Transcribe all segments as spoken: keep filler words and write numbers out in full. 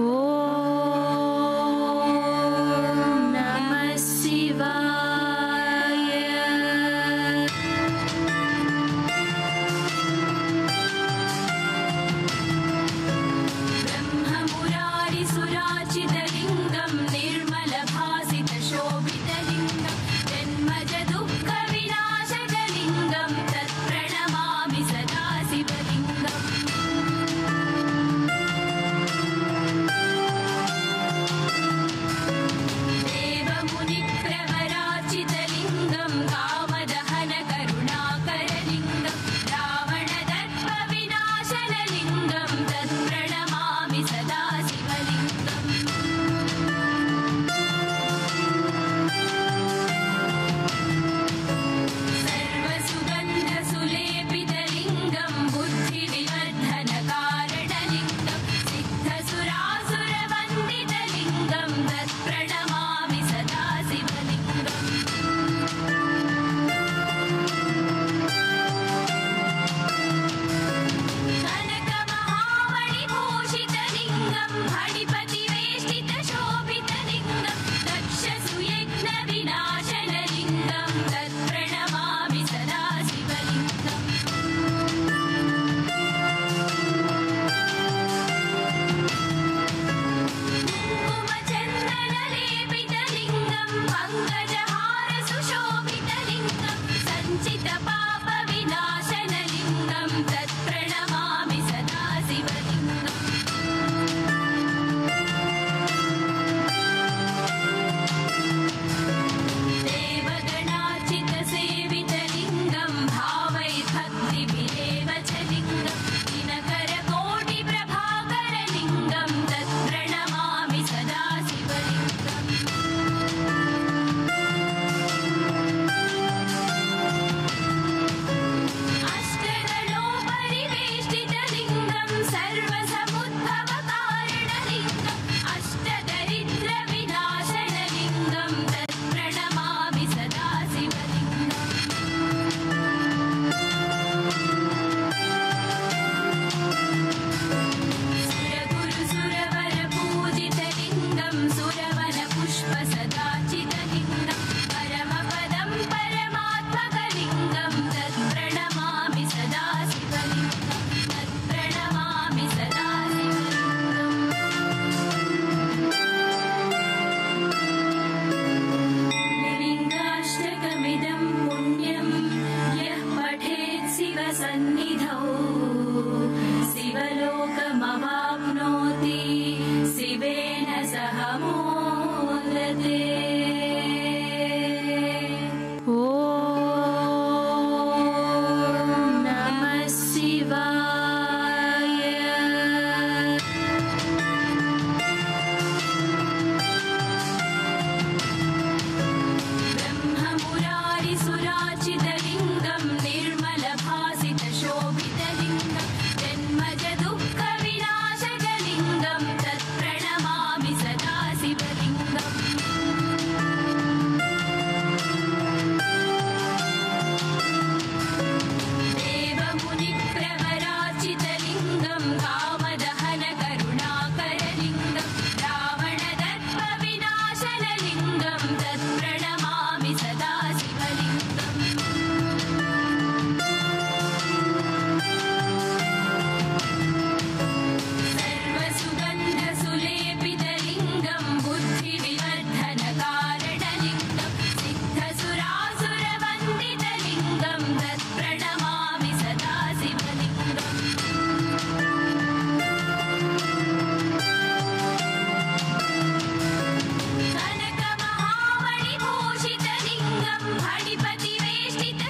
Oh. Hardy Pati Veshita.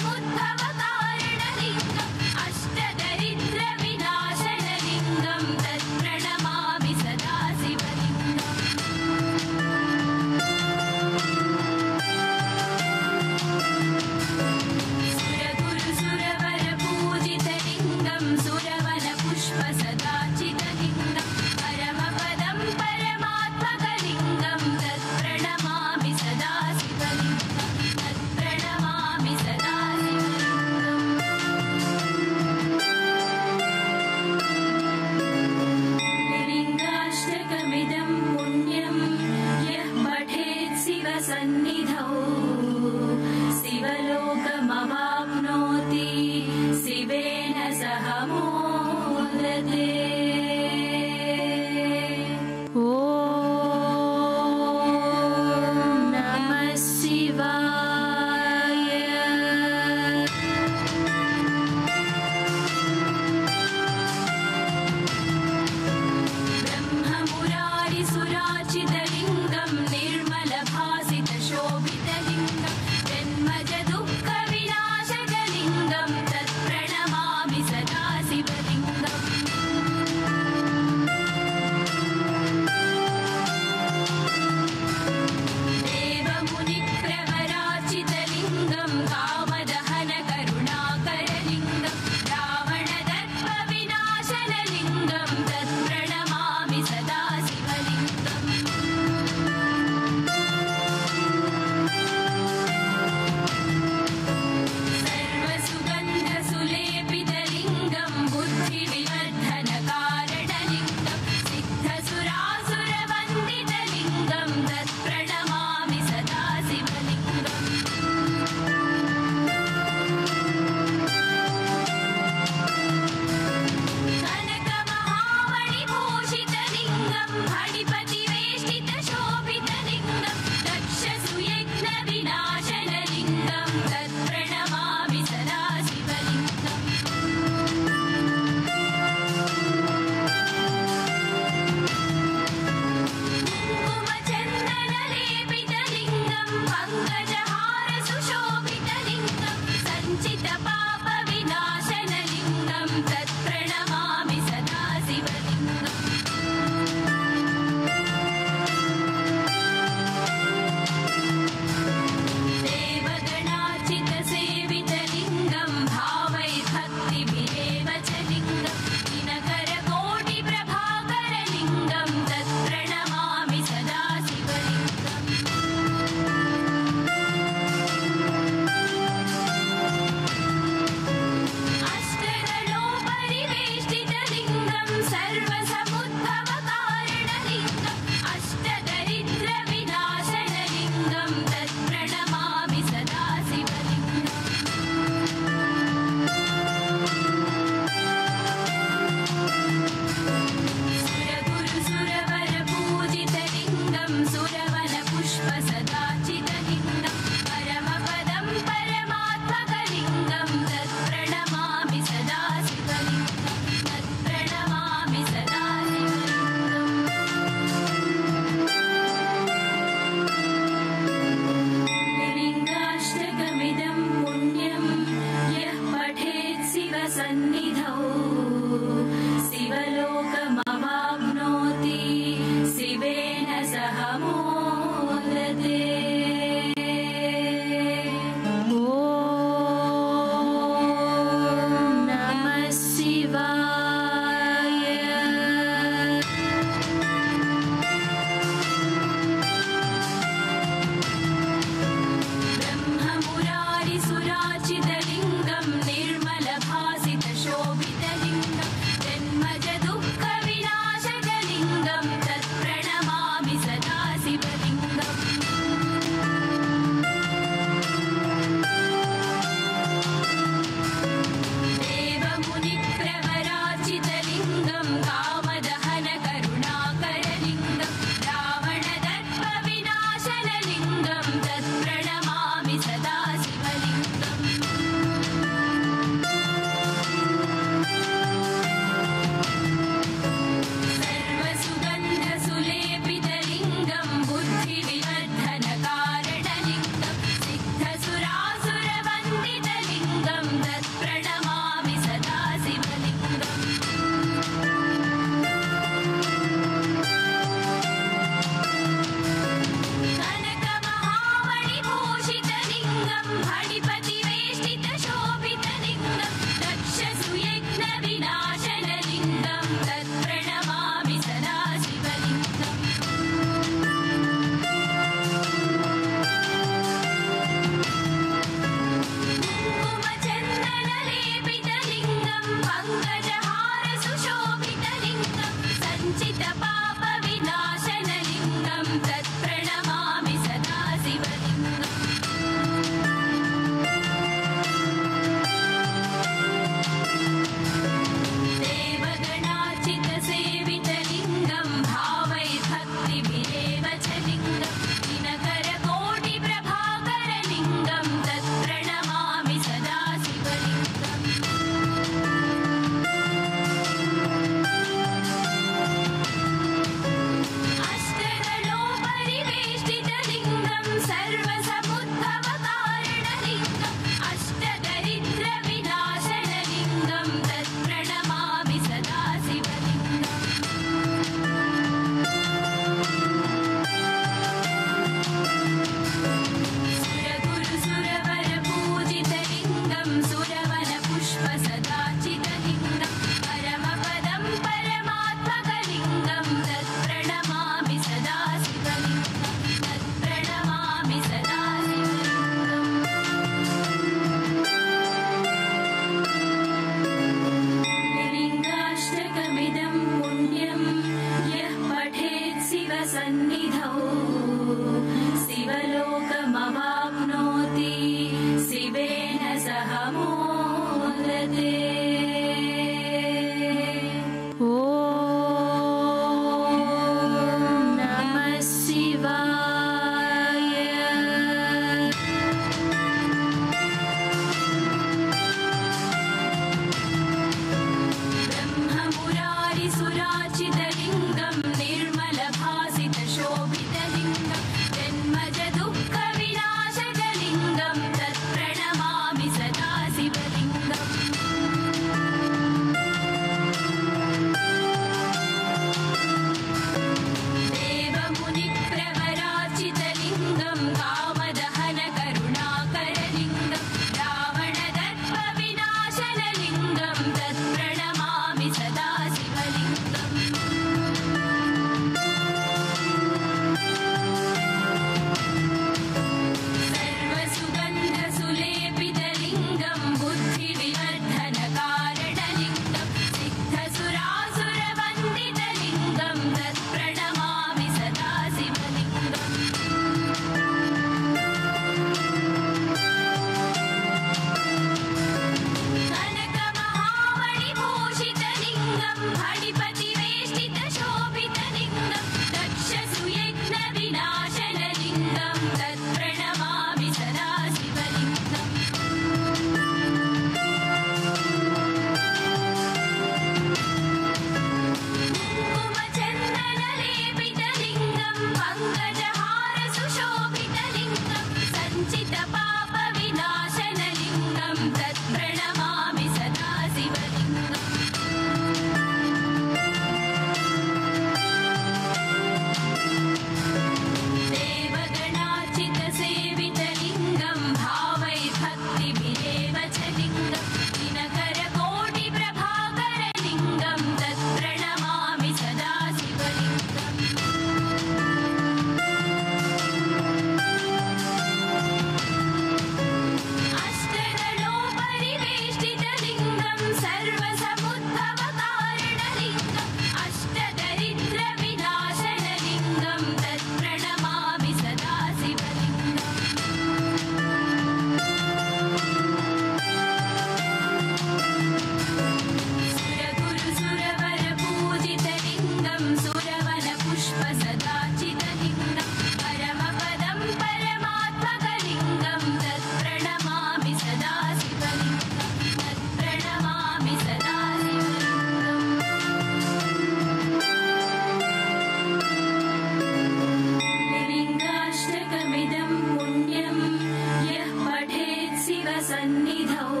सन्निधौ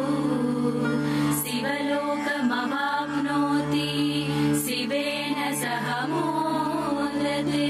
शिवलोकमवाप्नोति शिवेन सह मोदते।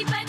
Oh.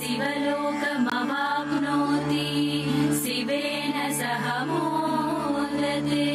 Sivalokam avapnoti, Siveena sah molate.